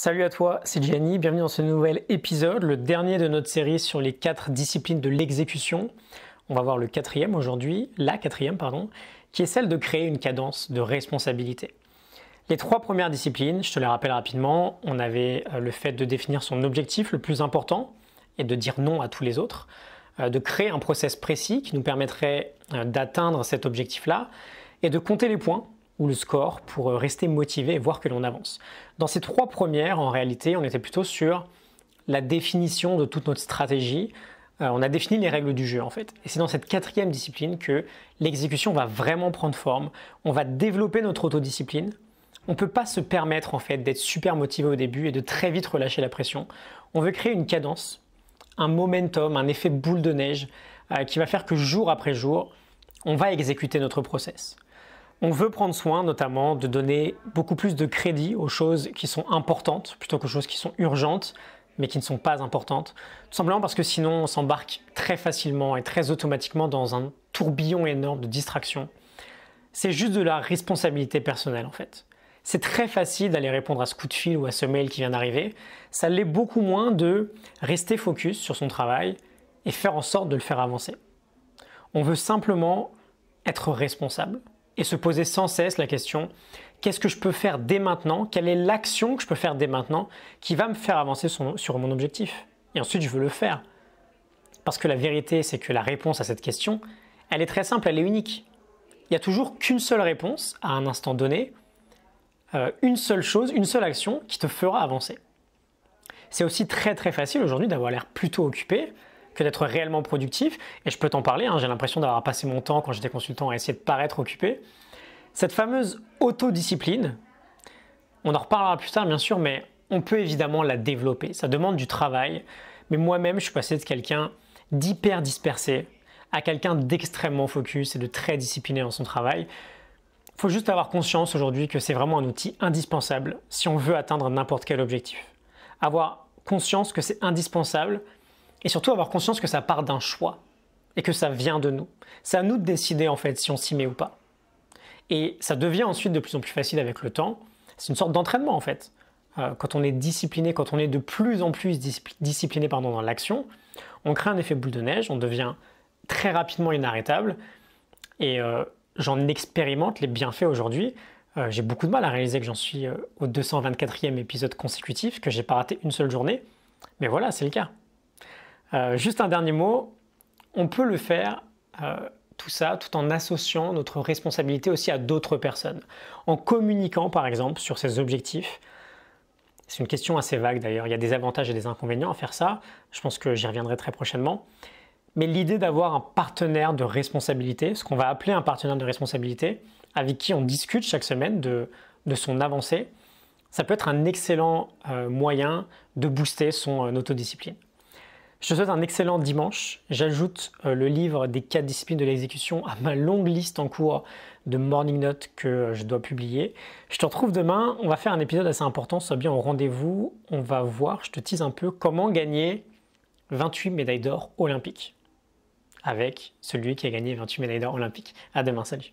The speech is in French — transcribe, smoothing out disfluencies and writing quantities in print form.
Salut à toi, c'est Gianni, bienvenue dans ce nouvel épisode, le dernier de notre série sur les 4 disciplines de l'exécution. On va voir le quatrième aujourd'hui, la quatrième, qui est celle de créer une cadence de responsabilité. Les 3 premières disciplines, je te les rappelle rapidement, on avait le fait de définir son objectif le plus important et de dire non à tous les autres, de créer un process précis qui nous permettrait d'atteindre cet objectif-là et de compter les points ou le score pour rester motivé et voir que l'on avance. Dans ces 3 premières, en réalité, on était plutôt sur la définition de toute notre stratégie. On a défini les règles du jeu, en fait. Et c'est dans cette 4e discipline que l'exécution va vraiment prendre forme. On va développer notre autodiscipline. On ne peut pas se permettre, en fait, d'être super motivé au début et de très vite relâcher la pression. On veut créer une cadence, un momentum, un effet boule de neige qui va faire que jour après jour, on va exécuter notre process. On veut prendre soin notamment de donner beaucoup plus de crédit aux choses qui sont importantes plutôt qu'aux choses qui sont urgentes mais qui ne sont pas importantes. Tout simplement parce que sinon on s'embarque très facilement et très automatiquement dans un tourbillon énorme de distractions. C'est juste de la responsabilité personnelle en fait. C'est très facile d'aller répondre à ce coup de fil ou à ce mail qui vient d'arriver. Ça l'est beaucoup moins de rester focus sur son travail et faire en sorte de le faire avancer. On veut simplement être responsable. Et se poser sans cesse la question, qu'est-ce que je peux faire dès maintenant? Quelle est l'action que je peux faire dès maintenant qui va me faire avancer sur mon objectif? Et ensuite, je veux le faire. Parce que la vérité, c'est que la réponse à cette question, elle est très simple, elle est unique. Il n'y a toujours qu'une seule réponse à un instant donné, une seule chose, une seule action qui te fera avancer. C'est aussi très très facile aujourd'hui d'avoir l'air plutôt occupé, que d'être réellement productif, et je peux t'en parler, j'ai l'impression d'avoir passé mon temps quand j'étais consultant à essayer de paraître occupé. Cette fameuse autodiscipline, on en reparlera plus tard bien sûr, mais on peut évidemment la développer, ça demande du travail, mais moi-même je suis passé de quelqu'un d'hyper dispersé à quelqu'un d'extrêmement focus et de très discipliné dans son travail. Il faut juste avoir conscience aujourd'hui que c'est vraiment un outil indispensable si on veut atteindre n'importe quel objectif. Avoir conscience que c'est indispensable, et surtout avoir conscience que ça part d'un choix et que ça vient de nous. C'est à nous de décider en fait si on s'y met ou pas. Et ça devient ensuite de plus en plus facile avec le temps. C'est une sorte d'entraînement en fait. Quand on est discipliné, quand on est de plus en plus discipliné dans l'action, on crée un effet boule de neige, on devient très rapidement inarrêtable. Et j'en expérimente les bienfaits aujourd'hui. J'ai beaucoup de mal à réaliser que j'en suis au 224e épisode consécutif, que j'ai pas raté une seule journée. Mais voilà, c'est le cas. Juste un dernier mot, on peut le faire tout ça tout en associant notre responsabilité aussi à d'autres personnes, en communiquant par exemple sur ses objectifs. C'est une question assez vague d'ailleurs, il y a des avantages et des inconvénients à faire ça, je pense que j'y reviendrai très prochainement. Mais l'idée d'avoir un partenaire de responsabilité, ce qu'on va appeler un partenaire de responsabilité, avec qui on discute chaque semaine de son avancée, ça peut être un excellent moyen de booster son autodiscipline. Je te souhaite un excellent dimanche. J'ajoute le livre des 4 disciplines de l'exécution à ma longue liste en cours de Morning Notes que je dois publier. Je te retrouve demain. On va faire un épisode assez important. Sois bien au rendez-vous. On va voir, je te tease un peu, comment gagner 28 médailles d'or olympiques avec celui qui a gagné 28 médailles d'or olympiques. À demain, salut.